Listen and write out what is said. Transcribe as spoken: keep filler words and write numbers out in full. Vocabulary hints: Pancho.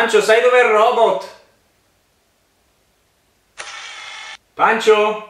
Pancho, sai dov'è il robot? Pancho?